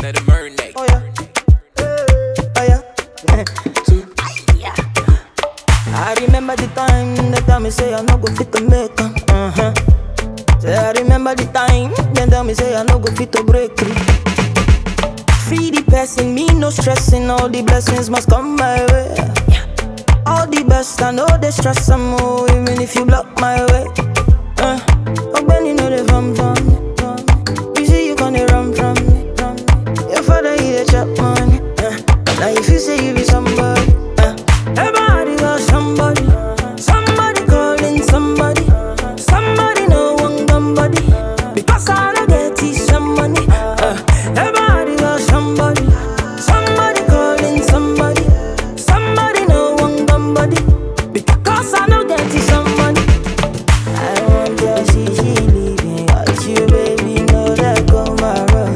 Let him earn that. Oh yeah. Oh yeah. I remember the time me say I no go fit to make em. Say I remember the time, then tell me say I no go fit to break through. Free the person, me no stressing, all the blessings must come my way. All the best, I know they stress some more, even if you block my way. Oh, when you know they from me, you see you gonna run from me. Your father, he a chop money. Now if you say you be somebody, everybody got somebody. Somebody calling somebody. Somebody no one somebody. Because I don't get you some money. Everybody got somebody. Somebody calling somebody. Somebody no one somebody. Because I don't get you some money. I want to see she leaving. Watch you baby know that come my road.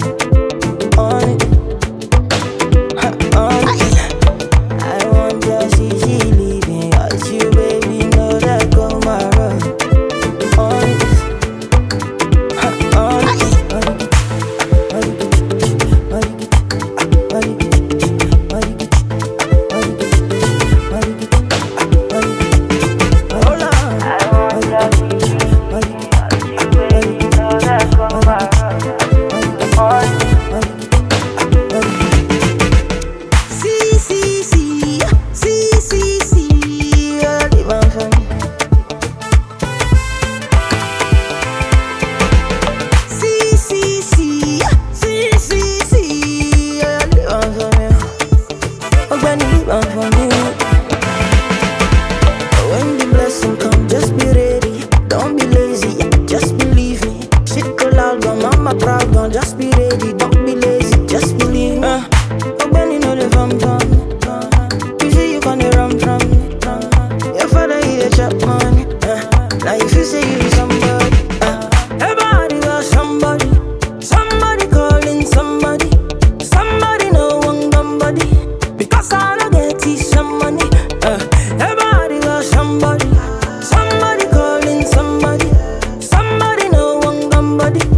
When the blessing come, just be ready. Don't be lazy, just believe me. Shit go loud, go mama proud, go. Just be ready, don't be lazy, just believe me. When you know they from you see you gonna run from me. Your father he a chop money. Now if you say you be somebody, everybody got somebody. Somebody calling somebody. Somebody no one somebody. Because I don't get you some money. Everybody got somebody. Somebody calling somebody. Somebody no one somebody.